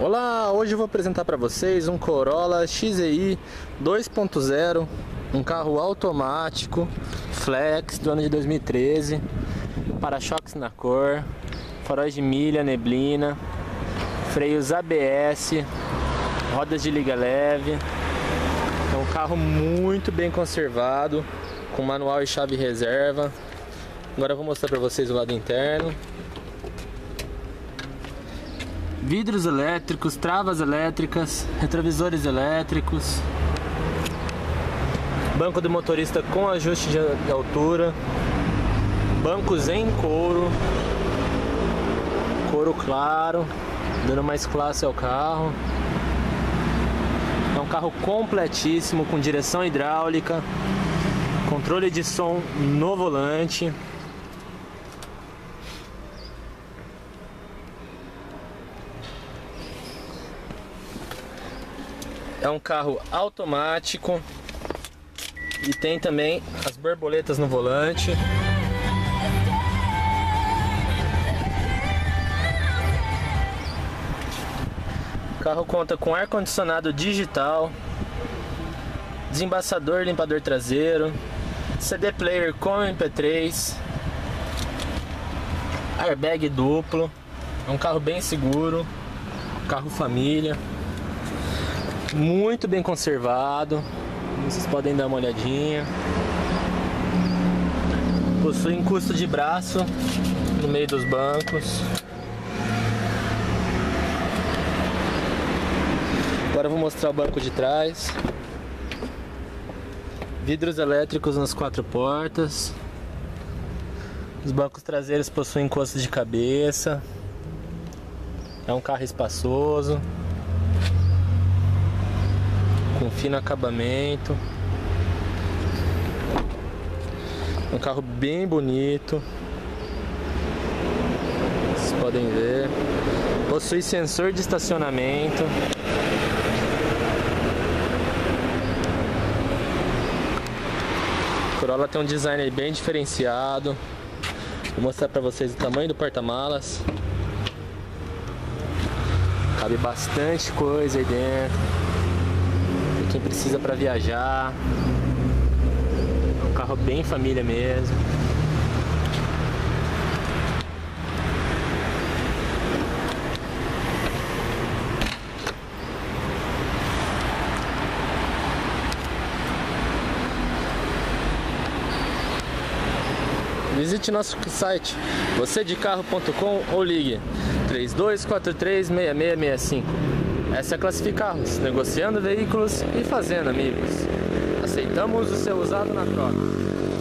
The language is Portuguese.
Olá, hoje eu vou apresentar para vocês um Corolla XEI 2.0, um carro automático, flex do ano de 2013, para-choques na cor, faróis de milha, neblina, freios ABS, rodas de liga leve. É um carro muito bem conservado, com manual e chave reserva. Agora eu vou mostrar para vocês o lado interno. Vidros elétricos, travas elétricas, retrovisores elétricos, banco do motorista com ajuste de altura, bancos em couro, couro claro, dando mais classe ao carro. É um carro completíssimo, com direção hidráulica, controle de som no volante. É um carro automático e tem também as borboletas no volante. O carro conta com ar-condicionado digital, desembaçador e limpador traseiro, CD player com MP3, airbag duplo. É um carro bem seguro, carro família. Muito bem conservado, vocês podem dar uma olhadinha. Possui um custo de braço no meio dos bancos. Agora eu vou mostrar o banco de trás. Vidros elétricos nas quatro portas. Os bancos traseiros possuem encosto de cabeça. É um carro espaçoso, um fino acabamento, um carro bem bonito, vocês podem ver. Possui sensor de estacionamento, o Corolla tem um design bem diferenciado. Vou mostrar para vocês o tamanho do porta-malas, cabe bastante coisa aí dentro. Quem precisa para viajar, é um carro bem família mesmo. Visite nosso site vocêdecarro.com ou ligue 3243-6665. Essa é a Classificarros, negociando veículos e fazendo amigos. Aceitamos o seu usado na troca.